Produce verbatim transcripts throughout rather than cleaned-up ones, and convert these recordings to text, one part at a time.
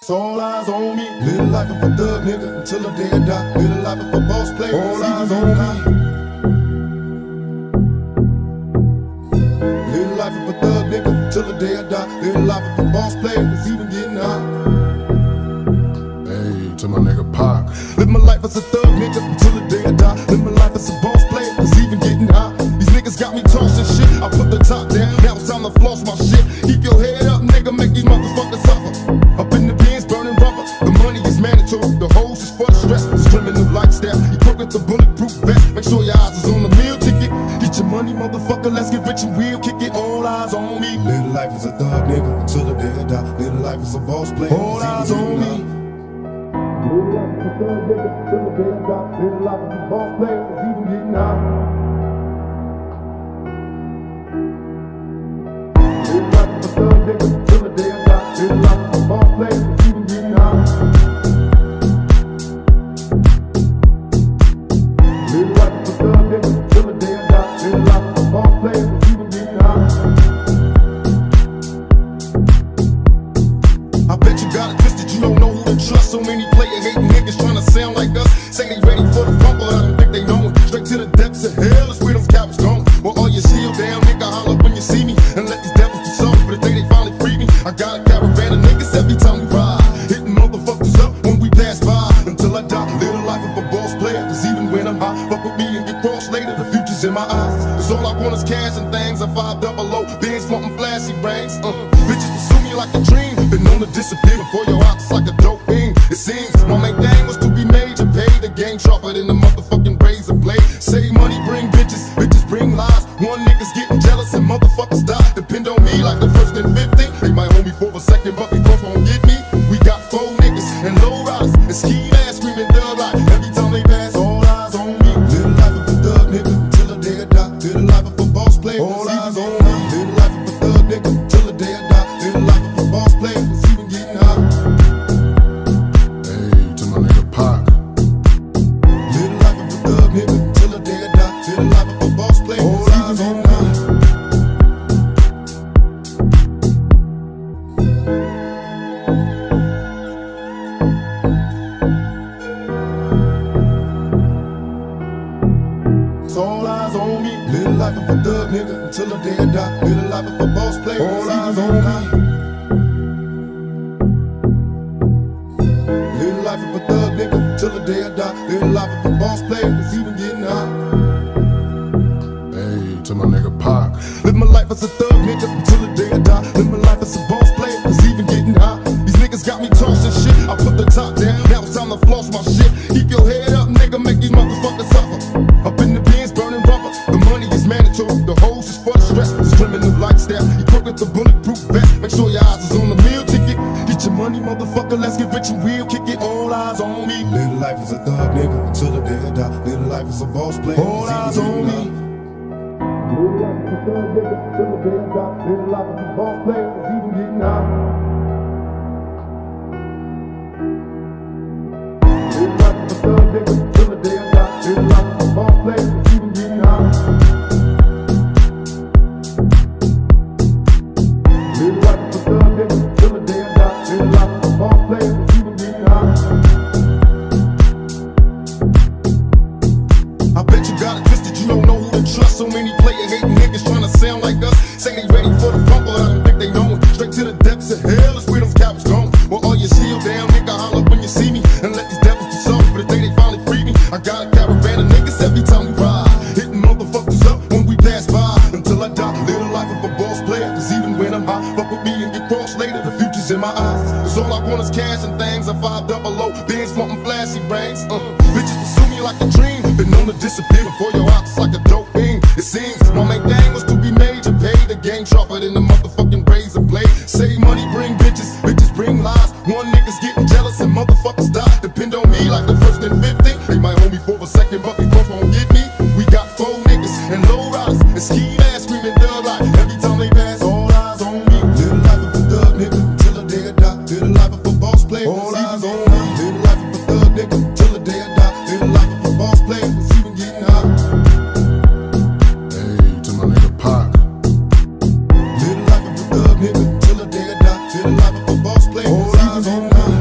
It's all eyes on me. Little life of a thug nigga until the day I die. Little life of a boss player. All eyes on me. Little life of a thug nigga until the day I die. Little life of a boss player. It's even getting high. Hey, to my nigga Pac. Live my life as a thug nigga until the day I die. Live my life as a boss player. It's even getting high. These niggas got me tossing shit. I put the top down. Now it's time to floss my shit. Keep your head up, nigga. Make these motherfuckers suffer. Up in the bins, burning rubber. The money is mandatory. The hoes is for the stress. It's criminal lifestyle. You broke with the bulletproof vest. Make sure your eyes is on the meal ticket. Get your money, motherfucker. Let's get rich and real. Kick it. All eyes on me. Little life is a thug, nigga. Until the day I die. Little life is a boss player. All eyes on me. Little life is a thug, nigga. Until the day I die. Little life is a boss player. It's even getting high. Little life is a thug, nigga. Until the day I die. Little life. I bet you got it twisted, you don't know who to trust. So many player-hating niggas tryna sound like us. Say they ready for the rumble, I don't think they know it. Straight to the depths of hell is where those cowards going. Well, all your shield down, nigga, holler when you see me. And let these devils be sold for the day they finally free me. I got a caravan of niggas every time we ride, hitting motherfuckers up when we pass by. Until I die, little life of a boss player. Cause even when I'm high, fuck with me and get crossed later. The future's in my eyes, cause all I want is cash and things. I five double O, bands wantin' flashy brags. uh, Bitches pursue me like a dream. Been known to disappear before your ops like a dope thing. It seems my main thing was to be major, pay the game sharper than the motherfucking razor blade. Save money, bring bitches, bitches bring lies. One nigga's getting jealous and motherfuckers die. Depend on me like the first and fifteen. They might hold me for a second, but they both won't get me. We got four niggas and low riders and ski masks screaming thug life every time they pass. All eyes on me. Little life of a thug nigga till the day I die. Little life of a boss player. All eyes on me. Little life of a thug nigga till the day I die. Little life of a boss player. All eyes on me. Little life of a thug nigga until the day I die. Little life of a boss player. All eyes on me. Little life of a thug nigga until the day I die. Little life of a boss player. It's even getting high. Hey, to my nigga Pac. Live my life as a thug nigga until the day I die. Live my life as a boss player. It's even getting high. These niggas got me tossing shit. I put the top down. Now it's time to floss my shit. Keep your head up, nigga. Make these motherfuckers suffer. Up in the bins, burning rubber. The money is mandatory. The hoes is for the stress. It's criminal lifestyle. You broke with the bulletproof vest. Make sure your eyes is on the meal ticket. Get your money, motherfucker. Let's get rich and real. Kick it. All eyes on me. Little life is a thug nigga until the day I die. Little life is a boss player. All eyes on me. Little life is a thug nigga until the day I die. Little life is a boss player. It's even getting high. Little life is a thug nigga until the day I die. Little life. So many player-hating niggas tryna sound like us. Say they ready for the rumble, I don't think they know it. Straight to the depths of hell is where those cowards going. Well, all your shield down, nigga, holler when you see me. And let these devils be sold for the day they finally free me. I got a caravan of niggas every time we ride, hitting motherfuckers up when we pass by. Until I die, little life of a boss player. Cause even when I'm high, fuck with me and get crossed later. The future's in my eyes. Cause all I want is cash and things. I five double O, bands wantin' flashy brags. uh, Bitches pursue me like a dream. Been known to disappear before your ops like a dope. It seems my main thing was to be major, pay the game sharper than the motherfucking razor blade. Save money, bring bitches, bitches bring lies. One nigga's getting jealous and motherfuckers die. Depend on me like the first and fifteen. They might hold me for a second, but they both won't get me. We got four niggas and low riders and ski masks screaming thug life every time they pass. All eyes on me. Little life of a thug nigga till the day I die. Little life of a boss player. All eyes on me. Little life of a thug nigga till the day I die. Little life of a boss player. Little life of a boss player. All eyes on me.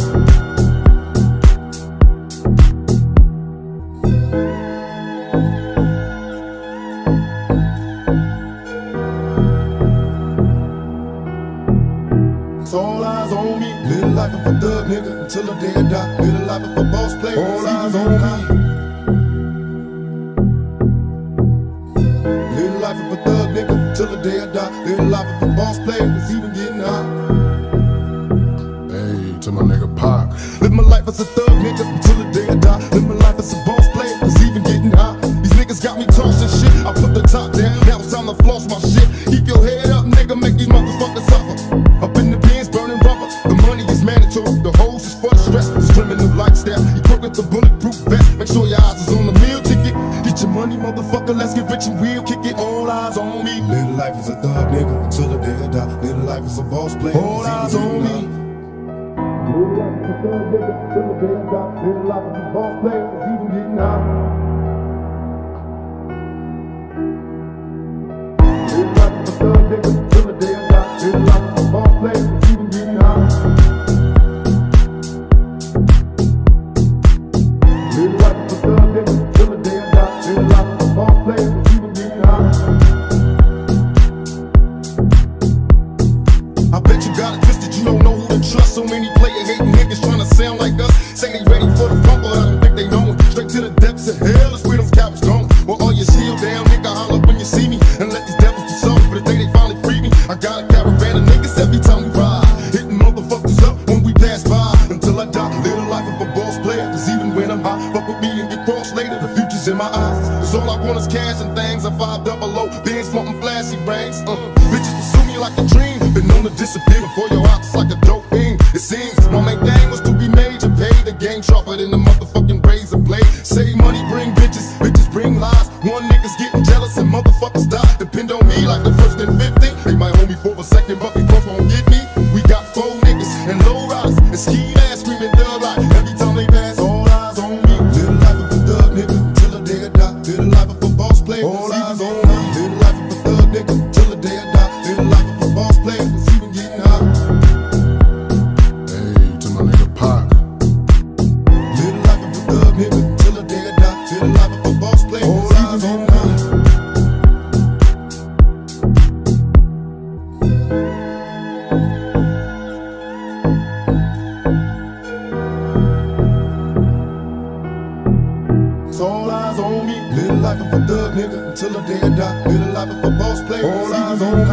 Live the life of a thug nigga until the day I die. Live the life of a boss player. All eyes on me. Live the life of a thug nigga until the day I die. Live the life of a boss player. It's even getting high. Hey, to my nigga Pac. Live my life as a thug nigga until the day I die. Live my life as a boss player. It's even getting high. These niggas got me tossing shit. I put the top down. Now it's time to floss my shit. Keep your head up, nigga. Make these motherfuckers suffer. Up in the bins, burning rubber. The money is mandatory. The hoes is for the stress. This criminal lifestyle. You cook with the bulletproof vest. Make sure your eyes is on the meal ticket. Get your money, motherfucker. Let's get rich and real. Kick it. All eyes on me. Little life is a thug, nigga. Until the day I die. Little life is a boss player. All eyes on me. Little life is a thug, nigga. Until the day I die. Little life is a boss player. It's even getting high. I bet you got it twisted, you don't know who to trust. So many player-hating niggas trying to sound like us. Say they ready for the funk, but I don't think they knowin'. Straight to the depths of hell is where them cowards goin'. Well, all your shield down, nigga, holler when you see me. And let these devils be sorry for the day they finally free me. I got a caravan of niggas every time we ride, hitting motherfuckers up when we pass by. Until I die, live the life of a boss player. Cause even when I'm high, fuck with me and get crossed later. The future's in my eyes. Cause all I want is cash and things. I five double O, bands flauntin' flashy brains. Uh, bitches pursue me like a dream. Been known to disappear before your ops like a dope thing. It seems my main thing was to be made to pay the game sharper than the motherfucking razor blade. Save money, bring bitches, bitches bring lies. One nigga's getting jealous and motherfuckers die. Depend on me like the first and fifteenth. They might hold me for a second, but they both won't get me. We got four niggas and low riders and ski ass screaming dub like every time they pass. All eyes on me. Live the life of a thug nigga till the day I die. Live the life of a boss player. All eyes on me. Live the life of a thug nigga till the day I die. Live the life of a boss player. It's even getting high. Hey, to my nigga Pac. Live the life of a thug nigga till the day I die. Live the life of a boss player. All eyes on me. All eyes on me. Live the life of a thug nigga until the day I die. Live the life of a boss player. All eyes on me. Live the life of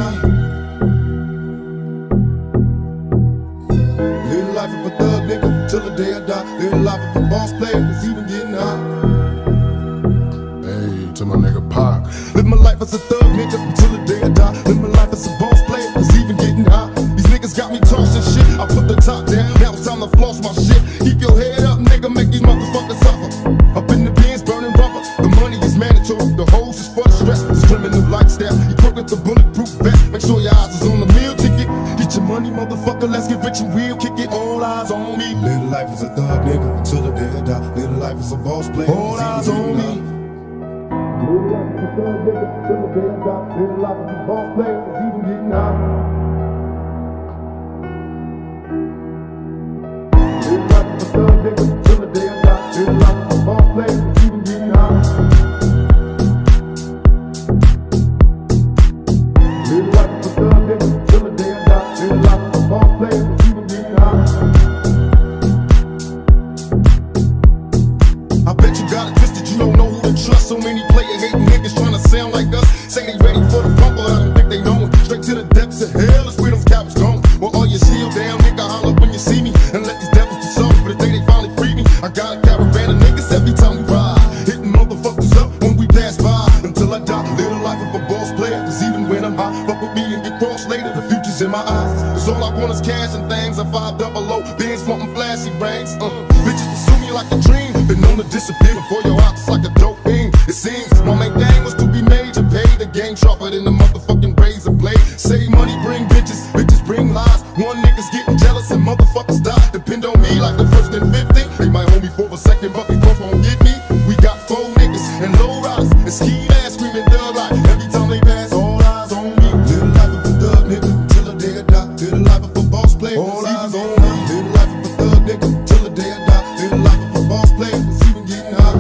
a thug nigga till the day I die. Live the life of a boss player. It's even getting high. Hey, to my nigga Pac. Live my life as a thug nigga until the day I die. Live my life as a boss player. It's even getting high. These niggas got me tossing shit. I put the top down. Now it's time to floss my shit. Keep your head up, nigga. Make these motherfuckers suffer. Up in the bins, burning rubber. The money is mandatory. The hoes is for the stress. This criminal lifestyle. You cook with the bulletproof vest. Make sure your eyes is on the meal ticket. Get your money, motherfucker. Let's get rich and real. Kick it. All eyes on me. Little life is a thug, nigga. Until the day I die. Little life is a boss player. All eyes on me. Little life is a thug, nigga. Until the day I die. Little life is a boss player. It's even getting high. Little life is a thug, nigga. Until the day I die. Little life. Trust so many player-hating niggas trying to sound like us. Say they ready for the funk, but I don't think they knowin'. Straight to the depths of hell is where them cowards goin'. Well, all your shield down, nigga, holler when you see me. And let these devils be sorry for the day they finally free me. I got a caravan of niggas every time we ride, hitting motherfuckers up when we pass by. Until I die, live the life of a boss player. Cause even when I'm high, fuck with me and get crossed later. The future's in my eyes. Cause all I want is cash and things. I five double O, bands flauntin' flashy brains. Uh, bitches pursue me like a dream. Been known to disappear before your ops like a dope thing. It seems my main thing was to be made to pay the game sharper than the motherfucking razor blade. Save money, bring bitches, bitches bring lies. One nigga's getting jealous and motherfuckers die. Depend on me like the first and fifteenth. They might hold me for a second, but they both won't get me. We got four niggas and low riders and ski ass screaming dub like every time they pass. All eyes on me. Live the life of a thug nigga till the day I die. Live the life of a boss player. All eyes on me. Live the life of a thug nigga till the day I die. Live the life of a boss player. It's even getting high.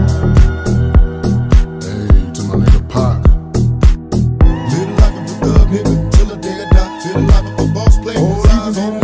Hey, to my nigga Pac. Live the life of a thug nigga till the day I die. Live the life of a boss player. All eyes on me.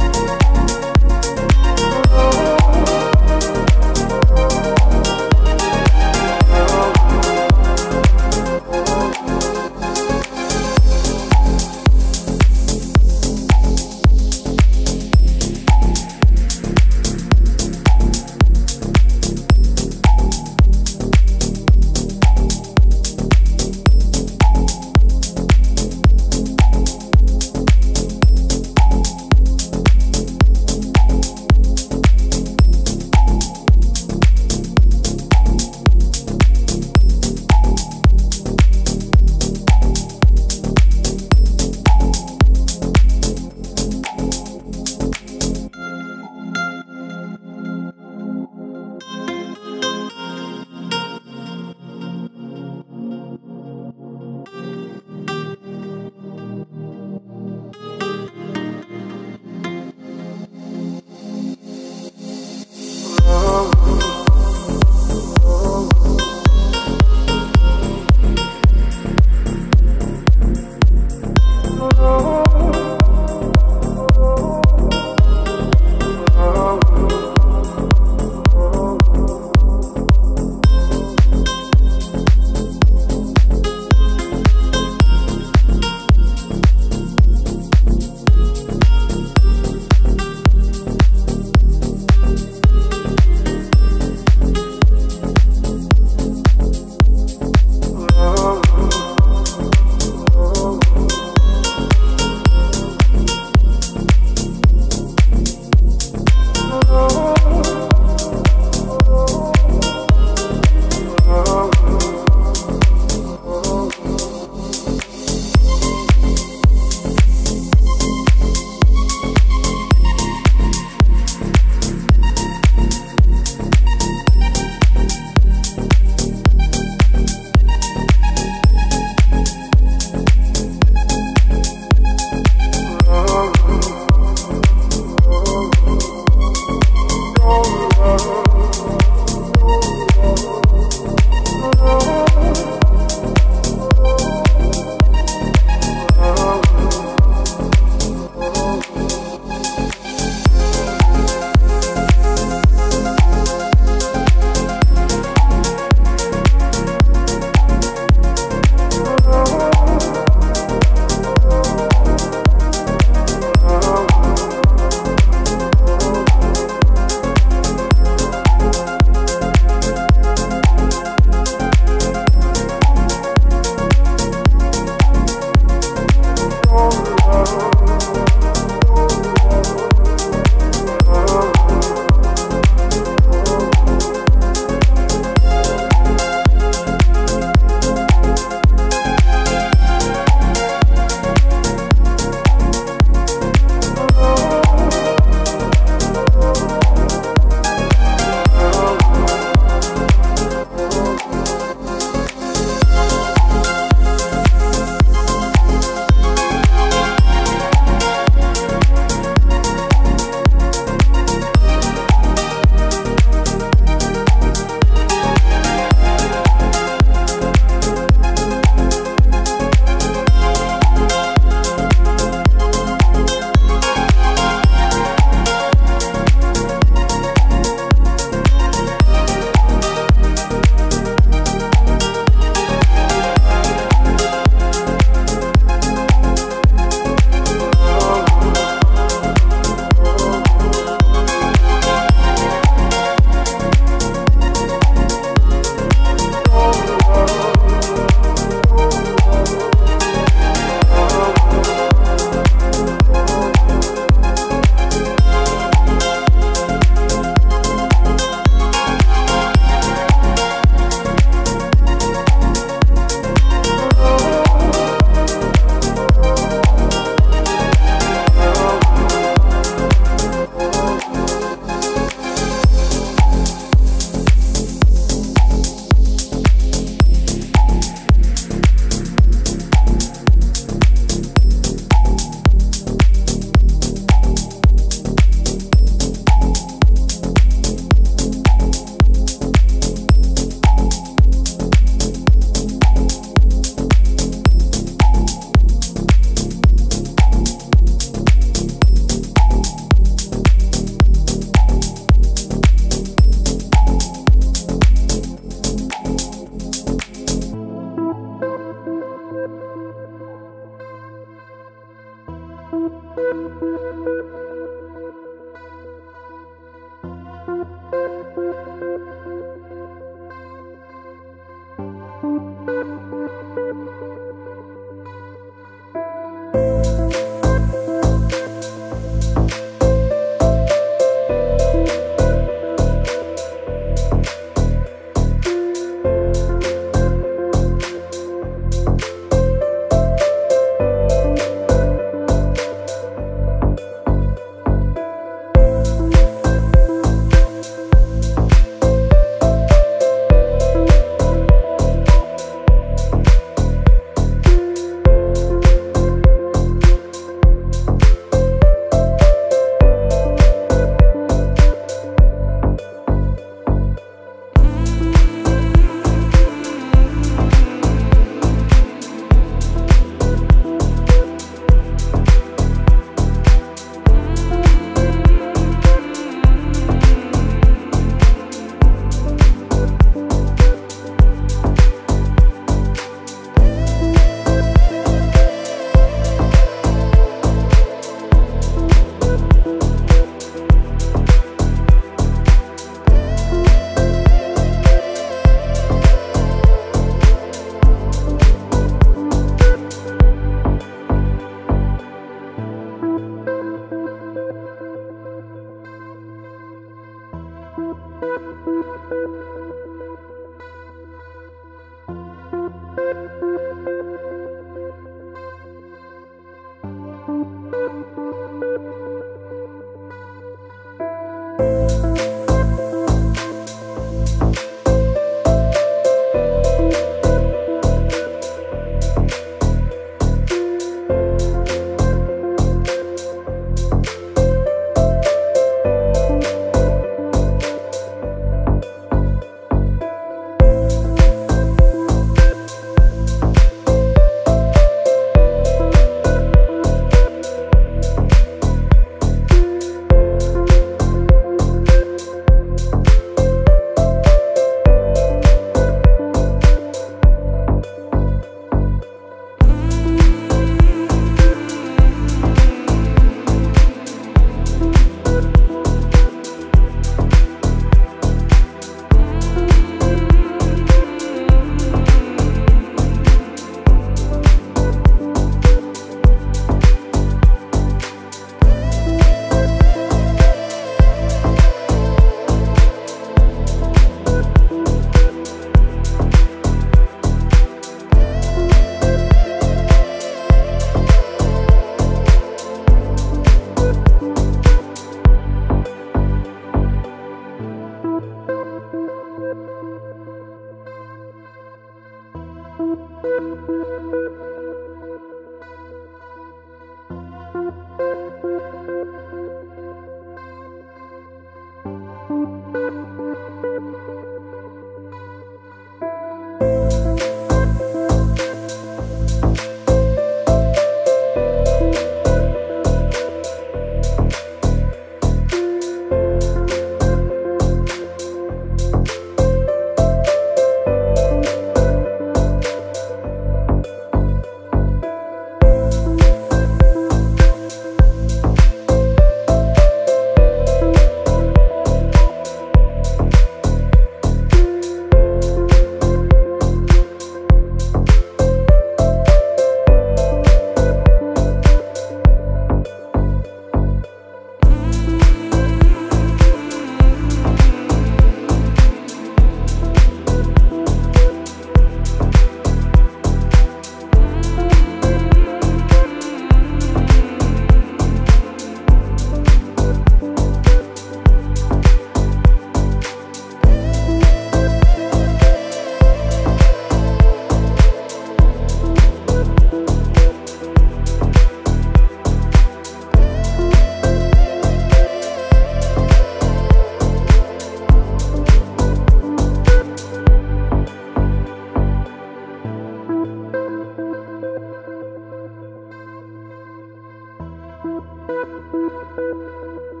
Thank you.